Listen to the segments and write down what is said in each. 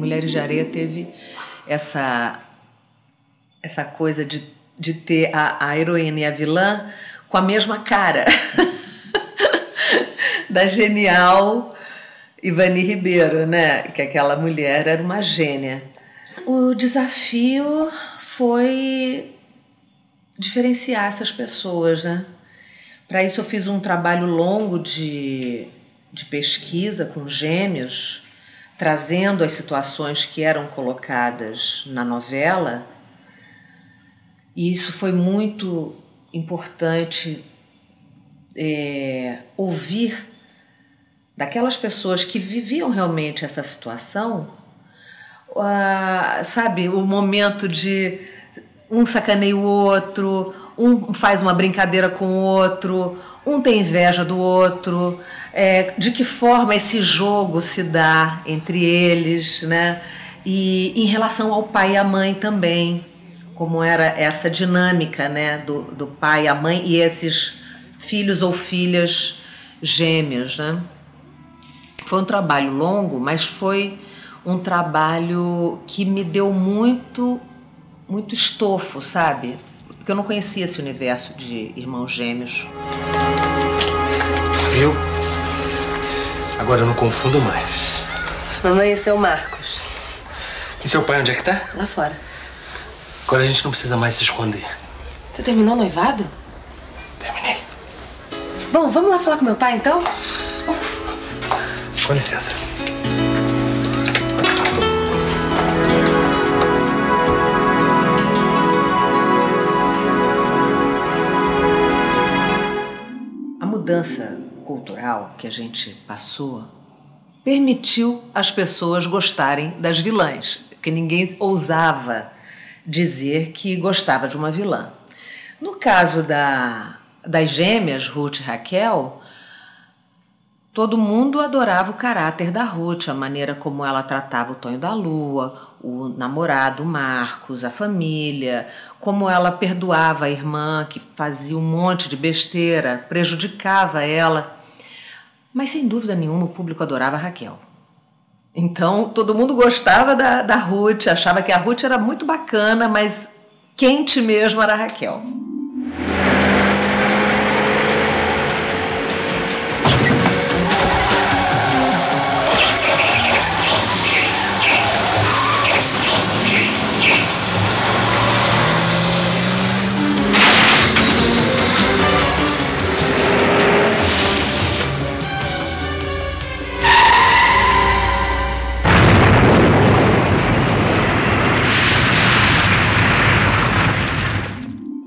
Mulheres de Areia teve essa coisa de ter a heroína e a vilã com a mesma cara da genial Ivani Ribeiro, né? Que aquela mulher era uma gênia. O desafio foi diferenciar essas pessoas, né? Para isso eu fiz um trabalho longo de pesquisa com gêmeos, trazendo as situações que eram colocadas na novela, e isso foi muito importante, ouvir daquelas pessoas que viviam realmente essa situação, sabe, o momento de um sacaneia o outro, um faz uma brincadeira com o outro, um tem inveja do outro, de que forma esse jogo se dá entre eles, né? E em relação ao pai e à mãe também, como era essa dinâmica, né? Do pai, a mãe e esses filhos ou filhas gêmeos, né? Foi um trabalho longo, mas foi um trabalho que me deu muito estofo, sabe? Porque eu não conhecia esse universo de irmãos gêmeos. Viu? Agora eu não confundo mais. Mamãe, esse é o Marcos. E seu pai, onde é que tá? Lá fora. Agora a gente não precisa mais se esconder. Você terminou o noivado? Terminei. Bom, vamos lá falar com meu pai, então? Com licença. A mudança cultural que a gente passou permitiu as pessoas gostarem das vilãs, porque ninguém ousava dizer que gostava de uma vilã. No caso das gêmeas, Ruth e Raquel, todo mundo adorava o caráter da Ruth, a maneira como ela tratava o Tonho da Lua, o namorado, o Marcos, a família, como ela perdoava a irmã, que fazia um monte de besteira, prejudicava ela. Mas, sem dúvida nenhuma, o público adorava a Raquel. Então, todo mundo gostava da Ruth, achava que a Ruth era muito bacana, mas quente mesmo era a Raquel.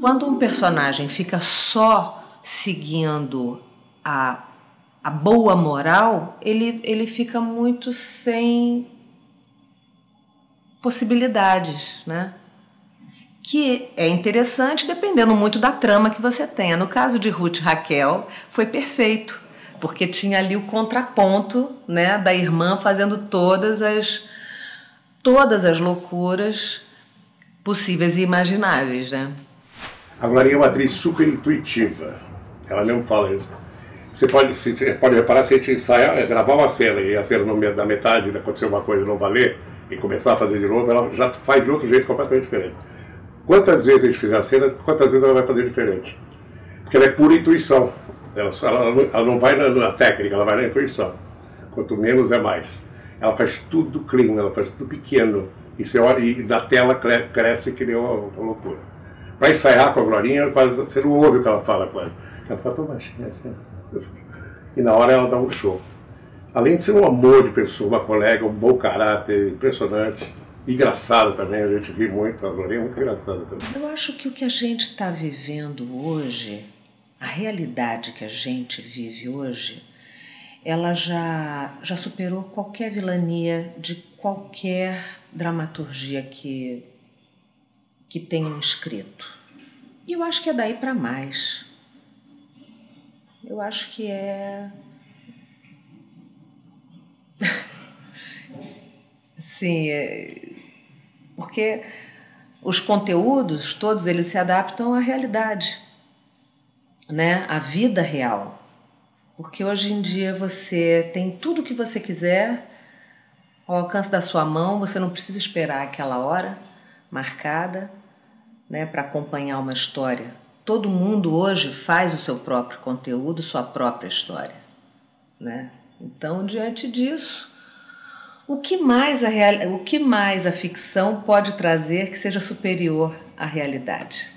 Quando um personagem fica só seguindo a boa moral, ele fica muito sem possibilidades, né? Que é interessante dependendo muito da trama que você tenha. No caso de Ruth e Raquel, foi perfeito, porque tinha ali o contraponto, né, da irmã fazendo todas as loucuras possíveis e imagináveis, né? A Glória é uma atriz super intuitiva, ela mesmo fala isso. Você pode reparar, se a gente ensaiar, gravar uma cena e a cena na metade, acontecer uma coisa e não valer, e começar a fazer de novo, ela já faz de outro jeito completamente diferente. Quantas vezes a gente fizer a cena, quantas vezes ela vai fazer diferente. Porque ela é pura intuição, ela não vai na técnica, ela vai na intuição. Quanto menos é mais. Ela faz tudo clean, ela faz tudo pequeno, e da tela cresce que deu uma loucura. Para ensaiar com a Glorinha, quase você não ouve o que ela fala quase. Ela fala tão baixinha assim. E na hora ela dá um show. Além de ser um amor de pessoa, uma colega, um bom caráter, impressionante. Engraçada também, a gente ri muito. A Glorinha é muito engraçada também. Eu acho que o que a gente está vivendo hoje, a realidade que a gente vive hoje, ela já superou qualquer vilania de qualquer dramaturgia que tenham escrito. E eu acho que é daí para mais. Eu acho que é... Sim, porque os conteúdos, todos eles se adaptam à realidade, né? À vida real. Porque hoje em dia você tem tudo o que você quiser ao alcance da sua mão. Você não precisa esperar aquela hora marcada, né, para acompanhar uma história. Todo mundo hoje faz o seu próprio conteúdo, sua própria história, né? Então, diante disso, o que mais a ficção pode trazer que seja superior à realidade?